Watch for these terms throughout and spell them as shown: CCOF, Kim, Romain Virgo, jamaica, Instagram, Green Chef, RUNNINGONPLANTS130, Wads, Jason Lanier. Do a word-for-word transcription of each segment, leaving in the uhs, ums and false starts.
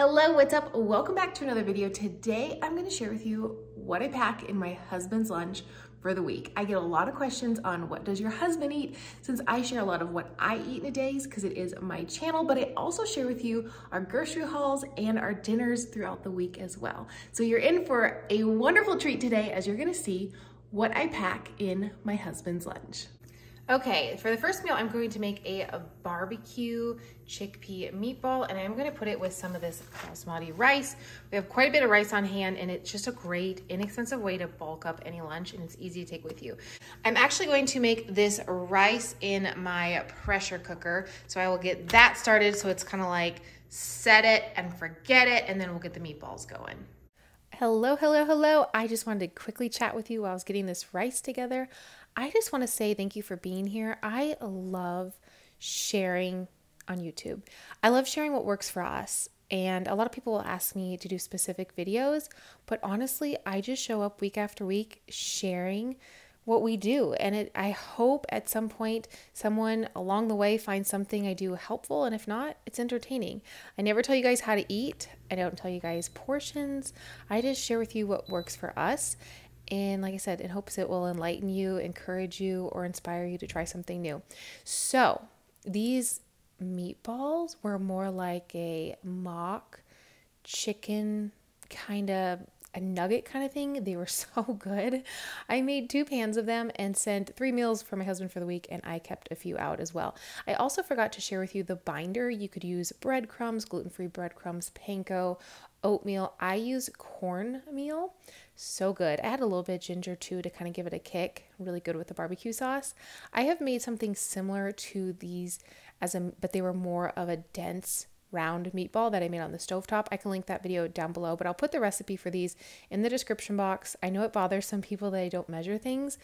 Hello, what's up? Welcome back to another video. Today, I'm gonna share with you what I pack in my husband's lunch for the week. I get a lot of questions on what does your husband eat, since I share a lot of what I eat in a day because it is my channel, but I also share with you our grocery hauls and our dinners throughout the week as well. So you're in for a wonderful treat today as you're gonna see what I pack in my husband's lunch. Okay, for the first meal, I'm going to make a, a barbecue chickpea meatball, and I'm gonna put it with some of this basmati rice. We have quite a bit of rice on hand, and it's just a great, inexpensive way to bulk up any lunch, and it's easy to take with you. I'm actually going to make this rice in my pressure cooker, so I will get that started, so it's kind of like set it and forget it, and then we'll get the meatballs going. Hello, hello, hello. I just wanted to quickly chat with you while I was getting this rice together. I just want to say thank you for being here. I love sharing on YouTube. I love sharing what works for us. And a lot of people will ask me to do specific videos, but honestly, I just show up week after week sharing what we do. And it, I hope at some point someone along the way finds something I do helpful, and if not, it's entertaining. I never tell you guys how to eat. I don't tell you guys portions. I just share with you what works for us. And like I said, in hopes it will enlighten you, encourage you, or inspire you to try something new. So these meatballs were more like a mock chicken kind of a nugget kind of thing. They were so good. I made two pans of them and sent three meals for my husband for the week, and I kept a few out as well. I also forgot to share with you the binder. You could use breadcrumbs, gluten-free breadcrumbs, panko, oatmeal. I use cornmeal. So good. I had a little bit of ginger too to kind of give it a kick. Really good with the barbecue sauce. I have made something similar to these as a, but they were more of a dense round meatball that I made on the stovetop. I can link that video down below, but I'll put the recipe for these in the description box. I know it bothers some people that I don't measure things,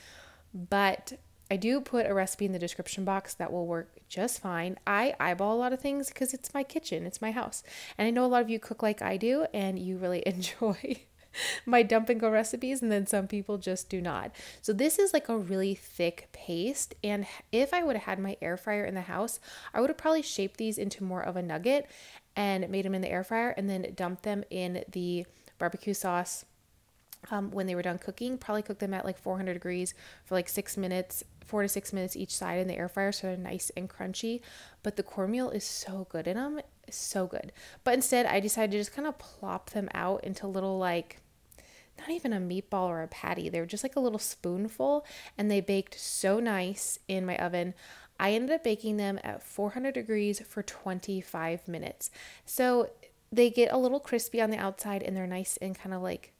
but I do put a recipe in the description box that will work just fine. I eyeball a lot of things because it's my kitchen, it's my house. And I know a lot of you cook like I do, and you really enjoy my dump and go recipes, and then some people just do not. So this is like a really thick paste, and if I would have had my air fryer in the house, I would have probably shaped these into more of a nugget and made them in the air fryer and then dumped them in the barbecue sauce um, when they were done cooking. Probably cooked them at like four hundred degrees for like six minutes, four to six minutes each side in the air fryer, so they're nice and crunchy. But the cornmeal is so good in them, so good. But instead, I decided to just kind of plop them out into little, like, not even a meatball or a patty. They were just like a little spoonful, and they baked so nice in my oven. I ended up baking them at four hundred degrees for twenty-five minutes. So they get a little crispy on the outside, and they're nice and kind of like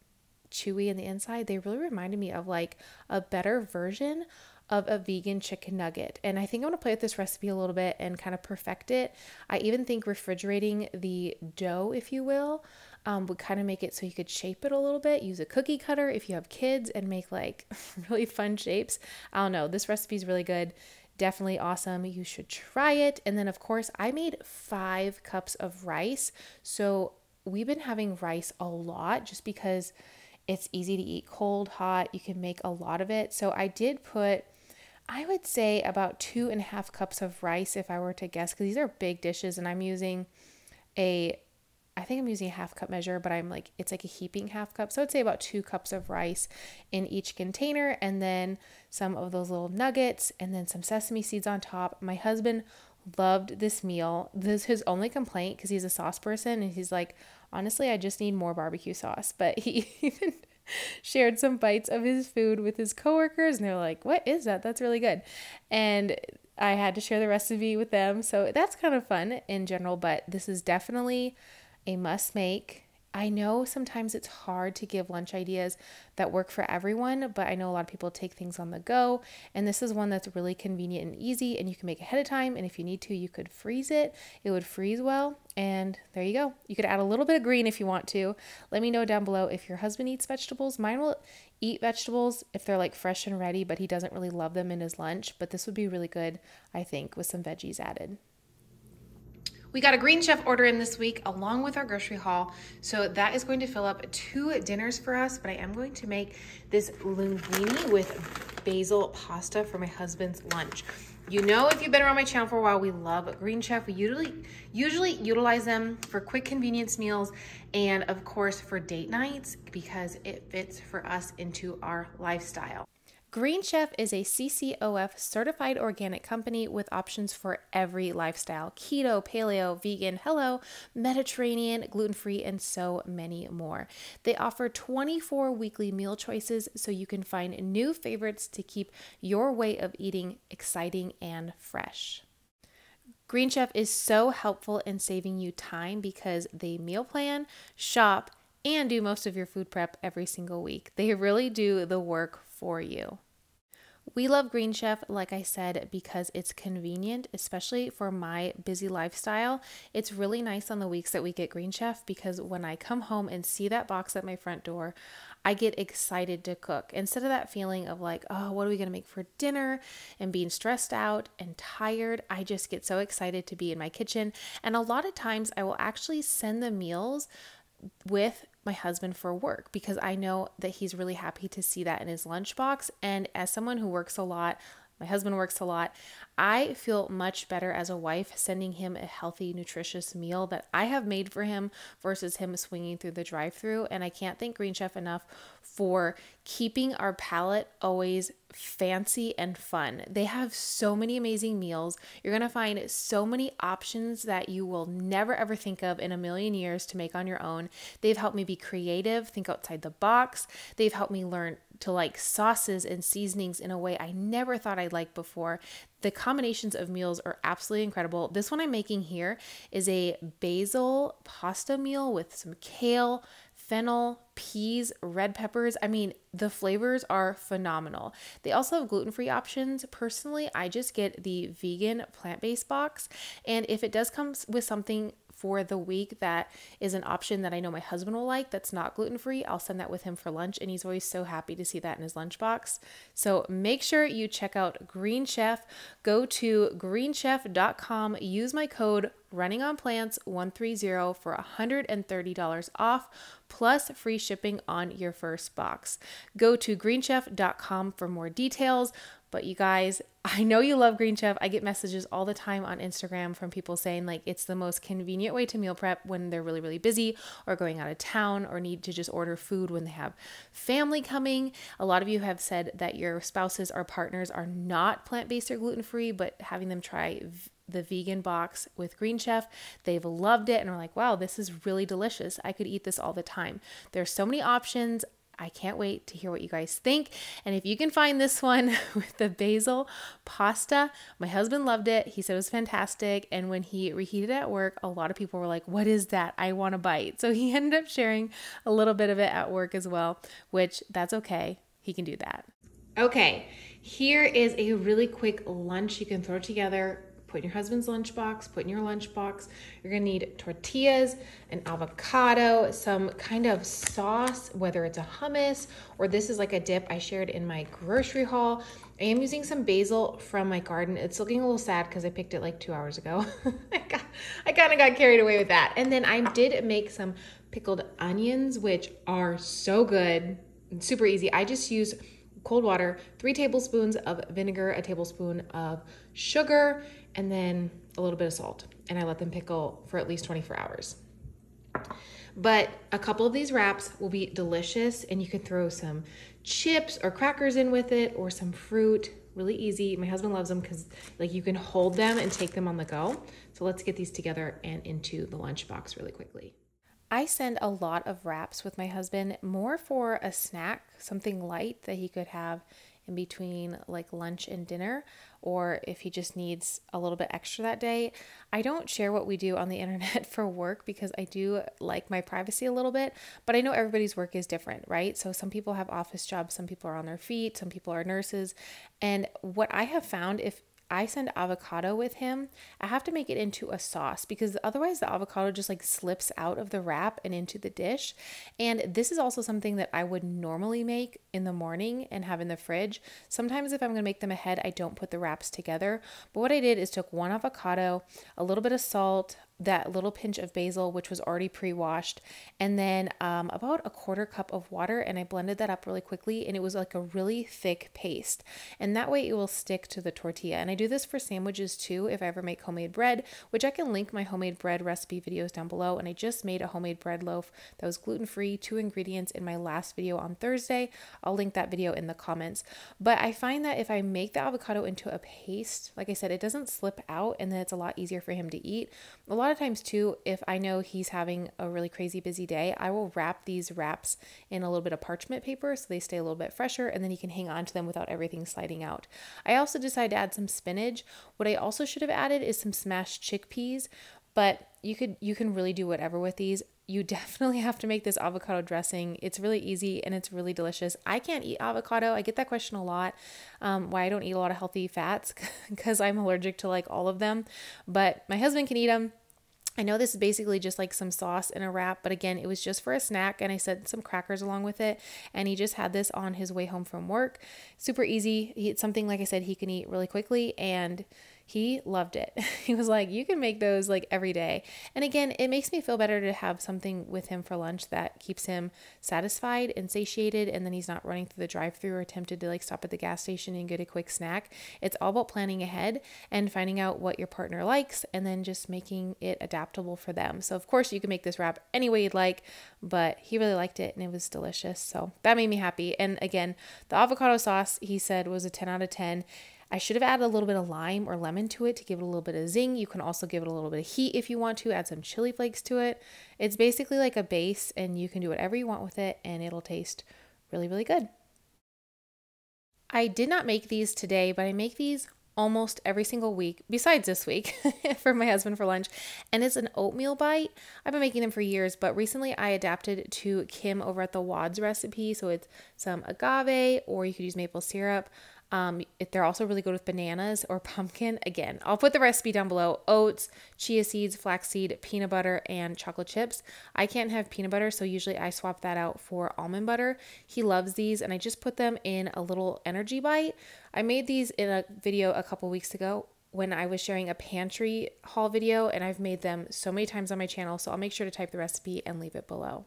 chewy in the inside. They really reminded me of like a better version of a vegan chicken nugget. And I think I'm gonna play with this recipe a little bit and kind of perfect it. I even think refrigerating the dough, if you will, um, would kind of make it so you could shape it a little bit. Use a cookie cutter if you have kids and make like really fun shapes. I don't know, this recipe is really good. Definitely awesome. You should try it. And then of course, I made five cups of rice. So we've been having rice a lot just because it's easy to eat cold, hot. You can make a lot of it. So I did put, I would say, about two and a half cups of rice if I were to guess, because these are big dishes, and I'm using a, I think I'm using a half cup measure, but I'm like, it's like a heaping half cup. So I'd say about two cups of rice in each container, and then some of those little nuggets, and then some sesame seeds on top. My husband loved this meal. This is his only complaint, because he's a sauce person, and he's like, honestly, I just need more barbecue sauce. But he even shared some bites of his food with his coworkers, and they're like, what is that? That's really good. And I had to share the recipe with them. So that's kind of fun in general, but this is definitely a must make. I know sometimes it's hard to give lunch ideas that work for everyone, but I know a lot of people take things on the go, and this is one that's really convenient and easy, and you can make ahead of time, and if you need to, you could freeze it. It would freeze well, and there you go. You could add a little bit of green if you want to. Let me know down below if your husband eats vegetables. Mine will eat vegetables if they're like fresh and ready, but he doesn't really love them in his lunch, but this would be really good, I think, with some veggies added. We got a Green Chef order in this week along with our grocery haul. So that is going to fill up two dinners for us, but I am going to make this linguine with basil pasta for my husband's lunch. You know, if you've been around my channel for a while, we love Green Chef. We usually, usually utilize them for quick convenience meals and of course for date nights because it fits for us into our lifestyle. Green Chef is a C C O F certified organic company with options for every lifestyle: keto, paleo, vegan, hello, Mediterranean, gluten-free, and so many more. They offer twenty-four weekly meal choices so you can find new favorites to keep your way of eating exciting and fresh. Green Chef is so helpful in saving you time because they meal plan, shop, and do most of your food prep every single week. They really do the work for you. We love Green Chef, like I said, because it's convenient, especially for my busy lifestyle. It's really nice on the weeks that we get Green Chef because when I come home and see that box at my front door, I get excited to cook. Instead of that feeling of like, oh, what are we going to make for dinner and being stressed out and tired, I just get so excited to be in my kitchen. And a lot of times I will actually send the meals with my husband for work because I know that he's really happy to see that in his lunchbox. And as someone who works a lot, my husband works a lot, I feel much better as a wife sending him a healthy, nutritious meal that I have made for him versus him swinging through the drive-thru. And I can't thank Green Chef enough for keeping our palate always fancy and fun. They have so many amazing meals. You're going to find so many options that you will never ever think of in a million years to make on your own. They've helped me be creative, think outside the box. They've helped me learn to like sauces and seasonings in a way I never thought I'd like before. The combinations of meals are absolutely incredible. This one I'm making here is a basil pasta meal with some kale, fennel, peas, red peppers. I mean, the flavors are phenomenal. They also have gluten-free options. Personally, I just get the vegan plant-based box. And if it does come with something for the week that is an option that I know my husband will like that's not gluten-free, I'll send that with him for lunch, and he's always so happy to see that in his lunchbox. So make sure you check out Green Chef. Go to green chef dot com, use my code running on plants one thirty for one hundred thirty dollars off plus free shipping on your first box. Go to green chef dot com for more details. But you guys, I know you love Green Chef. I get messages all the time on Instagram from people saying like it's the most convenient way to meal prep when they're really, really busy or going out of town or need to just order food when they have family coming. A lot of you have said that your spouses or partners are not plant-based or gluten-free, but having them try the vegan box with Green Chef, they've loved it and are like, wow, this is really delicious. I could eat this all the time. There's so many options. I can't wait to hear what you guys think. And if you can find this one with the basil pasta, my husband loved it. He said it was fantastic. And when he reheated at work, a lot of people were like, what is that? I want a bite. So he ended up sharing a little bit of it at work as well, which that's okay. He can do that. Okay. Here is a really quick lunch you can throw together. Put in your husband's lunchbox, put in your lunchbox. You're gonna need tortillas, an avocado, some kind of sauce, whether it's a hummus or this is like a dip I shared in my grocery haul. I am using some basil from my garden. It's looking a little sad because I picked it like two hours ago. I, got, I kind of got carried away with that. And then I did make some pickled onions, which are so good, super easy. I just use cold water, three tablespoons of vinegar, a tablespoon of sugar, and then a little bit of salt. And I let them pickle for at least twenty-four hours. But a couple of these wraps will be delicious and you can throw some chips or crackers in with it or some fruit, really easy. My husband loves them because like you can hold them and take them on the go. So let's get these together and into the lunchbox really quickly. I send a lot of wraps with my husband, more for a snack, something light that he could have in between like lunch and dinner, or if he just needs a little bit extra that day. I don't share what we do on the internet for work because I do like my privacy a little bit, but I know everybody's work is different, right? So some people have office jobs, some people are on their feet, some people are nurses. And what I have found, if I send avocado with him, I have to make it into a sauce because otherwise the avocado just like slips out of the wrap and into the dish. And this is also something that I would normally make in the morning and have in the fridge. Sometimes if I'm going to make them ahead, I don't put the wraps together. But what I did is took one avocado, a little bit of salt, that little pinch of basil, which was already pre-washed, and then um, about a quarter cup of water, and I blended that up really quickly, and it was like a really thick paste, and that way it will stick to the tortilla. And I do this for sandwiches too if I ever make homemade bread, which I can link my homemade bread recipe videos down below. And I just made a homemade bread loaf that was gluten-free, two ingredients, in my last video on Thursday. I'll link that video in the comments. But I find that if I make the avocado into a paste, like I said, it doesn't slip out, and then it's a lot easier for him to eat. A lot A lot of times too, if I know he's having a really crazy busy day, I will wrap these wraps in a little bit of parchment paper so they stay a little bit fresher, and then he can hang on to them without everything sliding out. I also decided to add some spinach. What I also should have added is some smashed chickpeas, but you could you can really do whatever with these. You definitely have to make this avocado dressing. It's really easy and it's really delicious. I can't eat avocado. I get that question a lot, um, why I don't eat a lot of healthy fats, because I'm allergic to like all of them, but my husband can eat them. I know this is basically just like some sauce in a wrap, but again, it was just for a snack, and I sent some crackers along with it, and he just had this on his way home from work. Super easy. It's something, like I said, he can eat really quickly, and he loved it. He was like, you can make those like every day. And again, it makes me feel better to have something with him for lunch that keeps him satisfied and satiated, and then he's not running through the drive-thru or tempted to like stop at the gas station and get a quick snack. It's all about planning ahead and finding out what your partner likes and then just making it adaptable for them. So of course you can make this wrap any way you'd like, but he really liked it and it was delicious. So that made me happy. And again, the avocado sauce, he said, was a ten out of ten. I should have added a little bit of lime or lemon to it to give it a little bit of zing. You can also give it a little bit of heat if you want to, add some chili flakes to it. It's basically like a base, and you can do whatever you want with it, and it'll taste really, really good. I did not make these today, but I make these almost every single week besides this week for my husband for lunch, and it's an oatmeal bite. I've been making them for years, but recently I adapted to Kim over at the Wads recipe. So it's some agave, or you could use maple syrup. Um, they're also really good with bananas or pumpkin. Again, I'll put the recipe down below. Oats, chia seeds, flaxseed, peanut butter, and chocolate chips. I can't have peanut butter, so usually I swap that out for almond butter. He loves these, and I just put them in a little energy bite. I made these in a video a couple weeks ago when I was sharing a pantry haul video, and I've made them so many times on my channel, so I'll make sure to type the recipe and leave it below.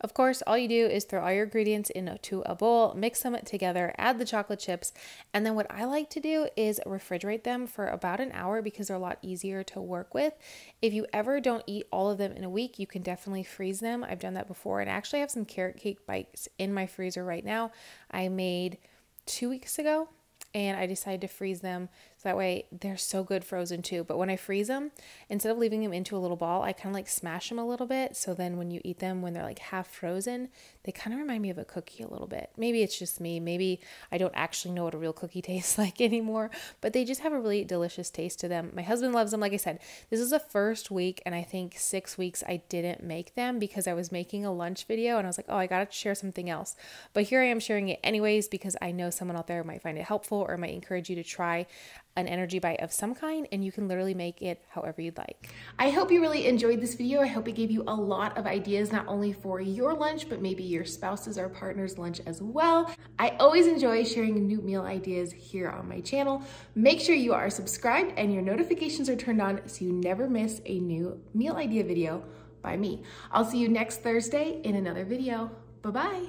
Of course, all you do is throw all your ingredients into a bowl, mix them together, add the chocolate chips, and then what I like to do is refrigerate them for about an hour because they're a lot easier to work with. If you ever don't eat all of them in a week, you can definitely freeze them. I've done that before, and I actually have some carrot cake bites in my freezer right now. I made two weeks ago, and I decided to freeze them, so that way they're so good frozen too. But when I freeze them, instead of leaving them into a little ball, I kind of like smash them a little bit, so then when you eat them, when they're like half frozen, they kind of remind me of a cookie a little bit. Maybe it's just me, maybe I don't actually know what a real cookie tastes like anymore, but they just have a really delicious taste to them. My husband loves them. Like I said, this is the first week, and I think six weeks I didn't make them because I was making a lunch video, and I was like, oh, I gotta share something else. But here I am sharing it anyways because I know someone out there might find it helpful, or might encourage you to try an energy bite of some kind, and you can literally make it however you'd like. I hope you really enjoyed this video. I hope it gave you a lot of ideas, not only for your lunch, but maybe your spouse's or partner's lunch as well. I always enjoy sharing new meal ideas here on my channel. Make sure you are subscribed and your notifications are turned on so you never miss a new meal idea video by me. I'll see you next Thursday in another video. Bye-bye.